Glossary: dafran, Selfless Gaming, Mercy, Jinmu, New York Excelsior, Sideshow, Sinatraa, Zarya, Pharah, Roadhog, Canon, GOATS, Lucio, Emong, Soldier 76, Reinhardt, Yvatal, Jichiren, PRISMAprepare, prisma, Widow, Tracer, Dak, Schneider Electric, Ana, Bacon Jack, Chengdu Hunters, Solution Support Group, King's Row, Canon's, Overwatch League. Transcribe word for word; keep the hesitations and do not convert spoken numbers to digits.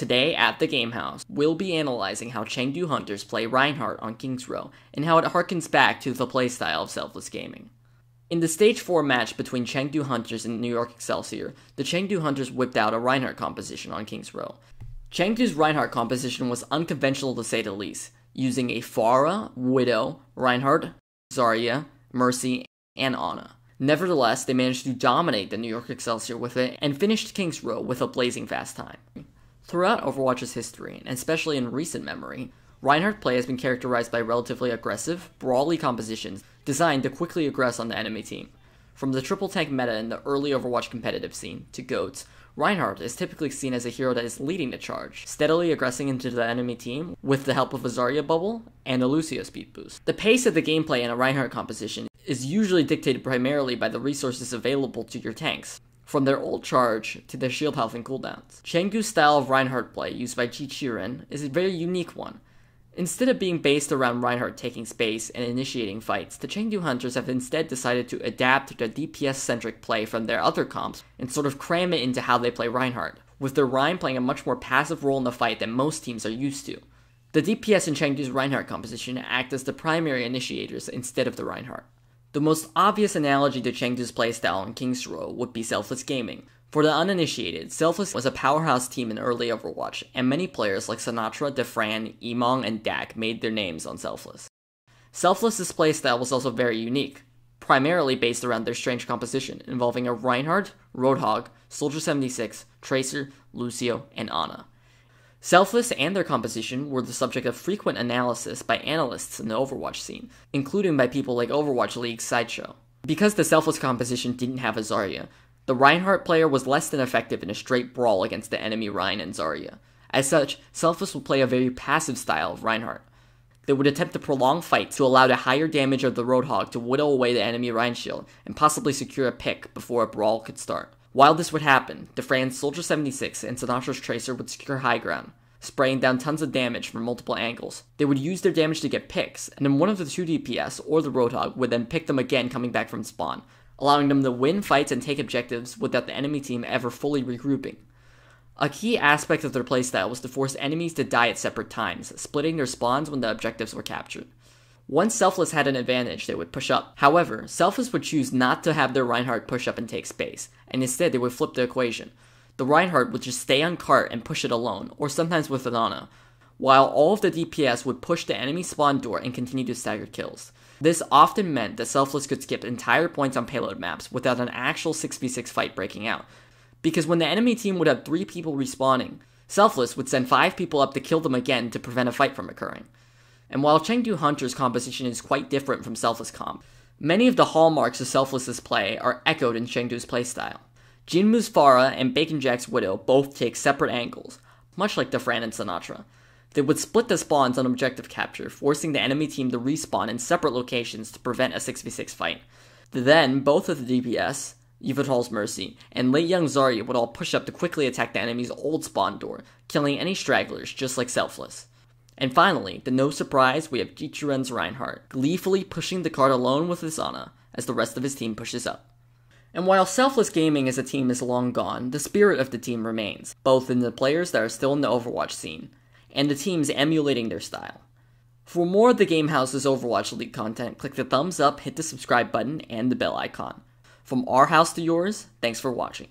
Today at the Game House, we'll be analyzing how Chengdu Hunters play Reinhardt on King's Row, and how it harkens back to the playstyle of Selfless Gaming. In the Stage four match between Chengdu Hunters and New York Excelsior, the Chengdu Hunters whipped out a Reinhardt composition on King's Row. Chengdu's Reinhardt composition was unconventional to say the least, using a Pharah, Widow, Reinhardt, Zarya, Mercy, and Ana. Nevertheless, they managed to dominate the New York Excelsior with it, and finished King's Row with a blazing fast time. Throughout Overwatch's history, and especially in recent memory, Reinhardt play has been characterized by relatively aggressive, brawly compositions designed to quickly aggress on the enemy team. From the triple tank meta in the early Overwatch competitive scene to GOATS, Reinhardt is typically seen as a hero that is leading the charge, steadily aggressing into the enemy team with the help of a Zarya bubble and a Lucio speed boost. The pace of the gameplay in a Reinhardt composition is usually dictated primarily by the resources available to your tanks, from their ult charge to their shield health and cooldowns. Chengdu's style of Reinhardt play used by Jichiren is a very unique one. Instead of being based around Reinhardt taking space and initiating fights, the Chengdu Hunters have instead decided to adapt their D P S-centric play from their other comps and sort of cram it into how they play Reinhardt, with their Rein playing a much more passive role in the fight than most teams are used to. The D P S in Chengdu's Reinhardt composition act as the primary initiators instead of the Reinhardt. The most obvious analogy to Chengdu's playstyle in King's Row would be Selfless Gaming. For the uninitiated, Selfless was a powerhouse team in early Overwatch, and many players like Sinatraa, dafran, Emong, and Dak made their names on Selfless. Selfless's playstyle was also very unique, primarily based around their strange composition, involving a Reinhardt, Roadhog, Soldier seventy-six, Tracer, Lucio, and Ana. Selfless and their composition were the subject of frequent analysis by analysts in the Overwatch scene, including by people like Overwatch League's Sideshow. Because the Selfless composition didn't have a Zarya, the Reinhardt player was less than effective in a straight brawl against the enemy Rein and Zarya. As such, Selfless would play a very passive style of Reinhardt. They would attempt to prolong fights to allow the higher damage of the Roadhog to whittle away the enemy Rein shield, and possibly secure a pick before a brawl could start. While this would happen, dafran's Soldier seventy-six and Sinatra's Tracer would secure high ground, spraying down tons of damage from multiple angles. They would use their damage to get picks, and then one of the two D P S or the Roadhog would then pick them again coming back from spawn, allowing them to win fights and take objectives without the enemy team ever fully regrouping. A key aspect of their playstyle was to force enemies to die at separate times, splitting their spawns when the objectives were captured. Once Selfless had an advantage, they would push up. However, Selfless would choose not to have their Reinhardt push up and take space, and instead they would flip the equation. The Reinhardt would just stay on cart and push it alone, or sometimes with an Ana, while all of the D P S would push the enemy spawn door and continue to stagger kills. This often meant that Selfless could skip entire points on payload maps without an actual six v six fight breaking out, because when the enemy team would have three people respawning, Selfless would send five people up to kill them again to prevent a fight from occurring. And while Chengdu Hunters' composition is quite different from Selfless comp, many of the hallmarks of Selfless's play are echoed in Chengdu's playstyle. Jinmu's Pharah and Bacon Jack's Widow both take separate angles, much like dafran and Sinatraa. They would split the spawns on objective capture, forcing the enemy team to respawn in separate locations to prevent a six v six fight. Then, both of the D P S, Yvatal's Mercy, and Le Young's Zarya would all push up to quickly attack the enemy's old spawn door, killing any stragglers just like Selfless. And finally, to no surprise, we have Jichiren's Reinhardt, gleefully pushing the cart alone with his Ana, as the rest of his team pushes up. And while Selfless Gaming as a team is long gone, the spirit of the team remains, both in the players that are still in the Overwatch scene, and the teams emulating their style. For more of the Game House's Overwatch League content, click the thumbs up, hit the subscribe button, and the bell icon. From our house to yours, thanks for watching.